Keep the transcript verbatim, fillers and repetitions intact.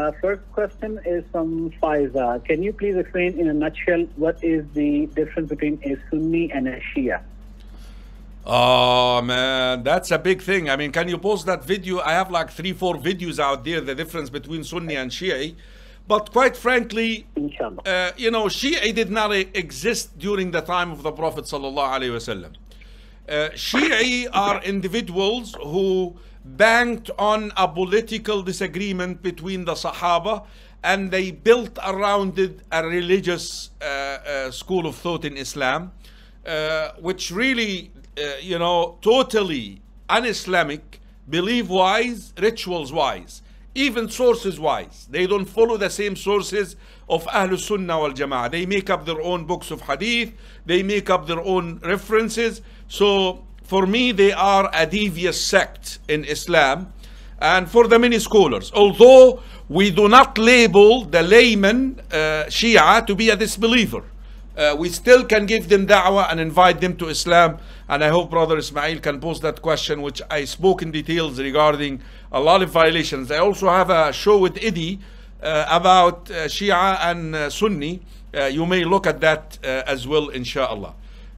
Uh, first question is from Faiza. Can you please explain in a nutshell what is the difference between a Sunni and a Shia? Oh man, that's a big thing. I mean, can you post that video? I have like three, four videos out there, the difference between Sunni and Shi'i. But quite frankly, uh, you know, Shi'i did not exist during the time of the Prophet Sallallahu Alaihi Wasallam. Uh, Shi'i are individuals who banked on a political disagreement between the Sahaba, and they built around it a religious uh, uh, school of thought in Islam, uh, which really, uh, you know, totally un-Islamic, belief-wise, rituals-wise, even sources-wise. They don't follow the same sources of Ahl-Sunnah wal Jama'ah. They make up their own books of hadith, they make up their own references. So for me, they are a devious sect in Islam, and for the many scholars, although we do not label the layman uh, Shia to be a disbeliever, uh, we still can give them da'wah and invite them to Islam. And I hope Brother Ismail can post that question, which I spoke in details regarding a lot of violations. I also have a show with Idi uh, about uh, Shia and uh, Sunni. Uh, you may look at that uh, as well, inshallah.